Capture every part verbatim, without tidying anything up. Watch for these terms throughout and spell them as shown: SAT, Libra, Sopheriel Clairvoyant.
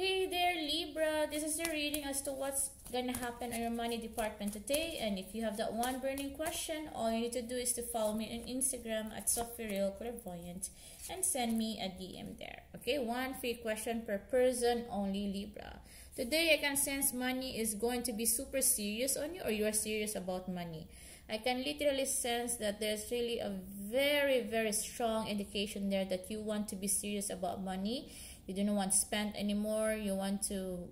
Hey there, Libra. This is the reading as to what's gonna happen on your money department today. And if you have that one burning question, all you need to do is to follow me on Instagram at Sopheriel Clairvoyant and send me a D M there. Okay, one free question per person only, Libra. Today, I can sense money is going to be super serious on you, or you are serious about money. I can literally sense that there's really a very, very strong indication there that you want to be serious about money. You don't want to spend anymore. You want to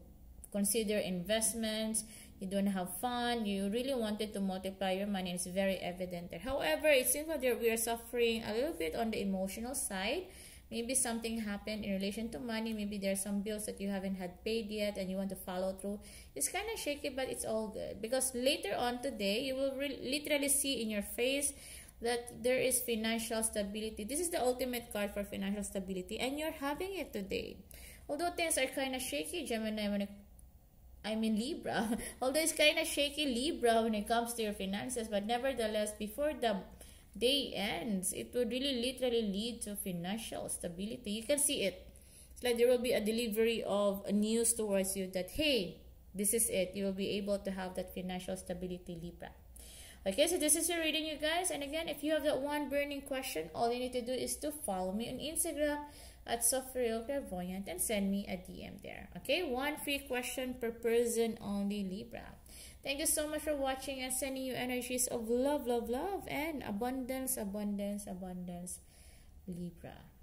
consider investments. You don't have fun. You really wanted to multiply your money. It's very evident there. However, it seems like we are suffering a little bit on the emotional side. Maybe something happened in relation to money. Maybe there's some bills that you haven't had paid yet and you want to follow through. It's kind of shaky, but it's all good. Because later on today, you will literally see in your face that there is financial stability. This is the ultimate card for financial stability, and you're having it today. Although things are kind of shaky, Gemini, when it, I mean Libra. Although it's kind of shaky, Libra, when it comes to your finances. But nevertheless, before the day ends, it would really literally lead to financial stability. You can see it. It's like there will be a delivery of news towards you that, hey, this is it. You will be able to have that financial stability, Libra. Okay, so this is your reading, you guys. And again, if you have that one burning question, all you need to do is to follow me on Instagram at Sopheriel Clairvoyant and send me a D M there. Okay, one free question per person only, Libra. Thank you so much for watching, and sending you energies of love, love, love, and abundance, abundance, abundance, Libra.